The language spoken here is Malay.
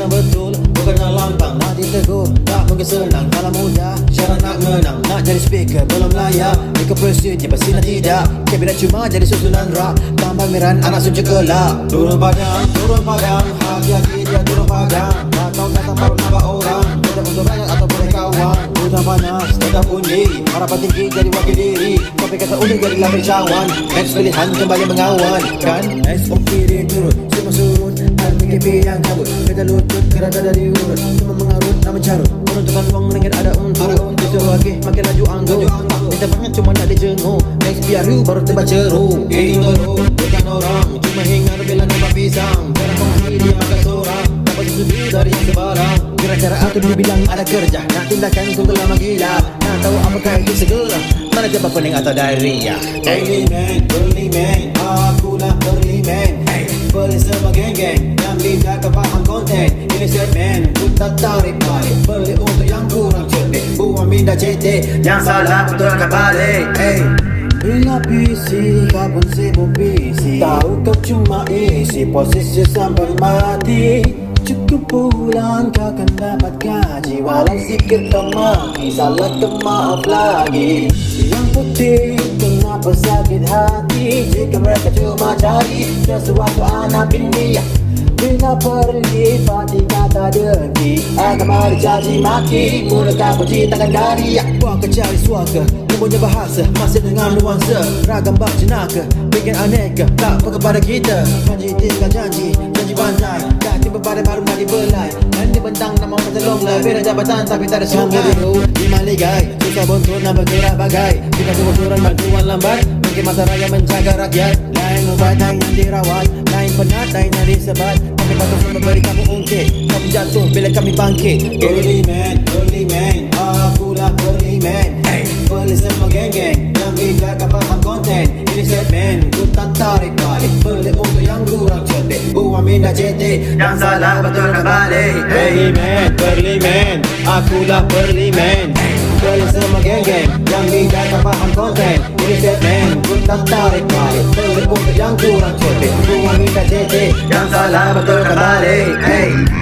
kena betul, bukan dengan lantang. Nak ditegur, tak mungkin senang. Kalau mudah, syarat nak menang. Nak jadi speaker, belum layak. Ikut pursuit, dia pasti nak tidak. Kabinet cuma jadi susunan rak. Tambang miran, anak suci kelak. Turun padang, hati-hati dia turun padang. Datang datang baru nampak orang. Tidak butuh banyak atau boleh kawan. Hutan panas, tetap undi. Harapan tinggi jadi wakil diri. Kopi kata undi jadilah bercawan. X pilihan kembali mengawan. Kan, SOP dia turun, semua surut. Kipi yang kabut, kita lutut, kerada dari urut. Semua mengarut, tak mencarut. Menentukan uang ringgit ada untuk. Justru lagi, makin laju anggur. Minta banget cuma nak dijenguk. Next PRU baru tempat ceru. Itu bukan orang, cuma hingar bila nampak pisang. Karena kongsi dia makan sorang. Dapat sesuatu dari sebarang. Kira-kira atur dia bilang ada kerja. Nak tindakan tunggulah gila. Nak tahu apakah itu segera. Mana jabat pening atau diarrhea. PerliMen, PerliMen, akulah PerliMen. Perli semua geng-geng yang lidah kepaham konten. Ini segmen ku tak tarik balik. Perli untuk yang kurang cerdik. Buang minda cetek, yang salah betulkan balik. Bila PC kau pun sibuk PC. Tahu kau cuma isi posisi sampai mati. Cukup pulang kau akan dapat gaji. Walau sikit kau maki, salah kau maaf lagi. Yang putih kenapa sakit hati? Jika mereka cuma cari sesuatu anak India. Bila pergi pati kata dengki, agama dicaci maki. Mulut tak puji tangan dari. Buang kecari suaka, mempunyai bahasa masih dengan nuansa. Ragam bak jenaka, bikin aneka. Tak apa kepada kita, janji tinggal janji. Janji bandai, tak tiba pada baru nak dibelai. Nanti bentang nama orang terlonglah. Beda jabatan tapi tak ada sungai. Lima ligai kita bontur nak bergerak bagai. Jika kebetulan bantuan lambat, mungkin masa raya menjaga rakyat. Lain ubat yang dirawat, lain penat, lain dari sebat. Kami patut memberi kamu ungkit. Kami jatuh bila kami bangkit. PerliMen, PerliMen, akulah PerliMen. Perli semua geng-geng yang bijak faham konten. Ini segmen ku tak tarik balik. Perli untuk yang kurang cerdik. Buang minda cetek, yang salah betulkan balik. PerliMen, PerliMen, akulah PerliMen. Perli semua geng-geng yang bijak faham konten. Ini segmen ku tak tarik balik. Perli untuk yang kurang cerdik. Buang minda cetek, yang salah betulkan balik.